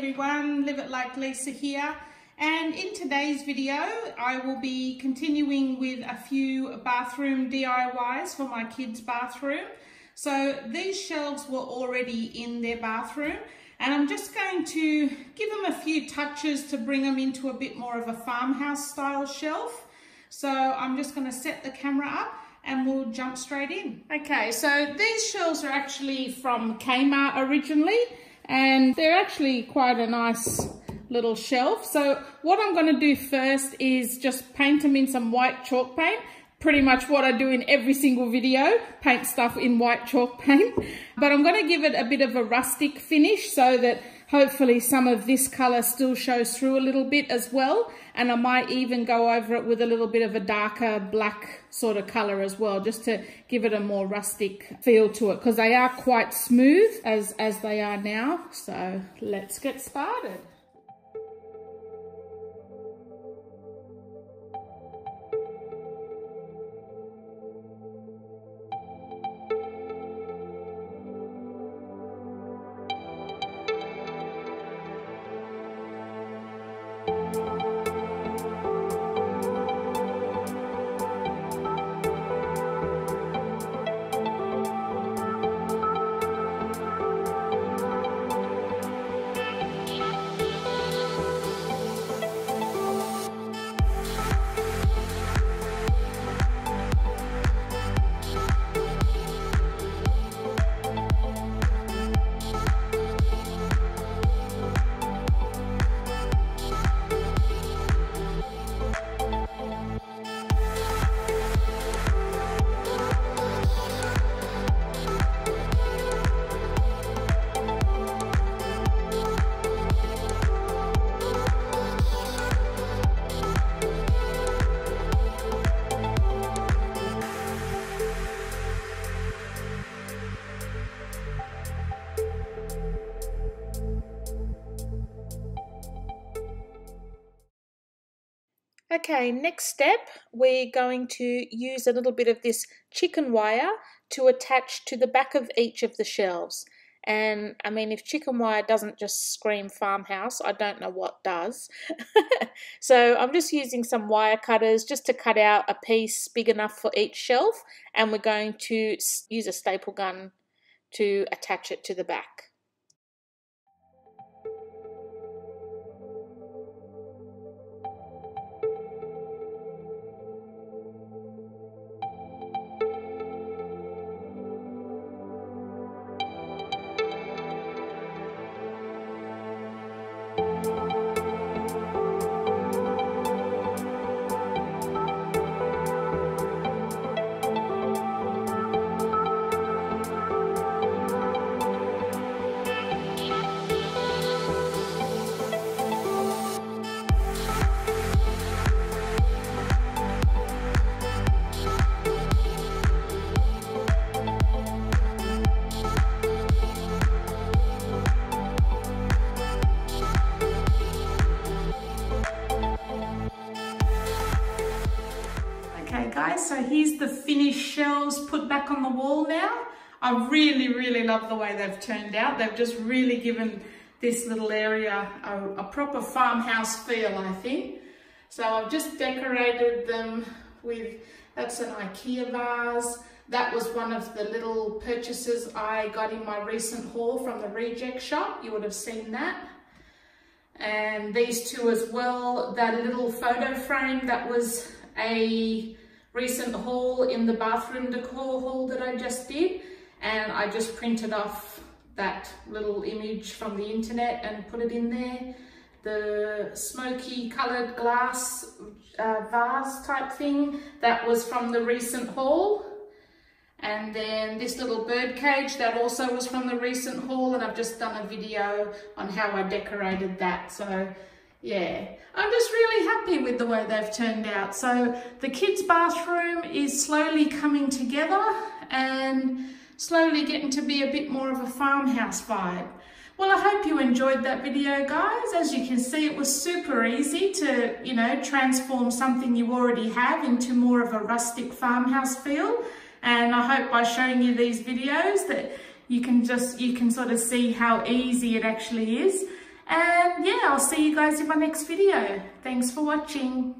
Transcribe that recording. everyone, Live It Like Lisa here, and in today's video I will be continuing with a few bathroom DIYs for my kids' bathroom. So these shelves were already in their bathroom and I'm just going to give them a few touches to bring them into a bit more of a farmhouse style shelf. So I'm just going to set the camera up and we'll jump straight in. Okay, so these shelves are actually from Kmart originally, and they're actually quite a nice little shelf. So what I'm going to do first is just paint them in some white chalk paint. Pretty much what I do in every single video, paint stuff in white chalk paint. But I'm going to give it a bit of a rustic finish so that hopefully some of this colour still shows through a little bit as well. And I might even go over it with a little bit of a darker black sort of colour as well, just to give it a more rustic feel to it, because they are quite smooth as they are now. So let's get started. Okay, next step, we're going to use a little bit of this chicken wire to attach to the back of each of the shelves. And I mean, if chicken wire doesn't just scream farmhouse, I don't know what does. So I'm just using some wire cutters just to cut out a piece big enough for each shelf, and we're going to use a staple gun to attach it to the back. So here's the finished shelves put back on the wall now. I really love the way they've turned out. They've just really given this little area a proper farmhouse feel, I think. So I've just decorated them with, that's an IKEA vase. That was one of the little purchases I got in my recent haul from the reject shop. You would have seen that. And these two as well, that little photo frame, that was a recent haul in the bathroom decor haul that I just did, and I just printed off that little image from the internet and put it in there. The smoky coloured glass vase type thing, that was from the recent haul. And then this little bird cage, that also was from the recent haul, and I've just done a video on how I decorated that. So yeah, I'm just really happy with the way they've turned out. So the kids' bathroom is slowly coming together and slowly getting to be a bit more of a farmhouse vibe. Well, I hope you enjoyed that video, guys. As you can see, it was super easy to, you know, transform something you already have into more of a rustic farmhouse feel. And I hope by showing you these videos that you can sort of see how easy it actually is. And yeah, I'll see you guys in my next video. Thanks for watching.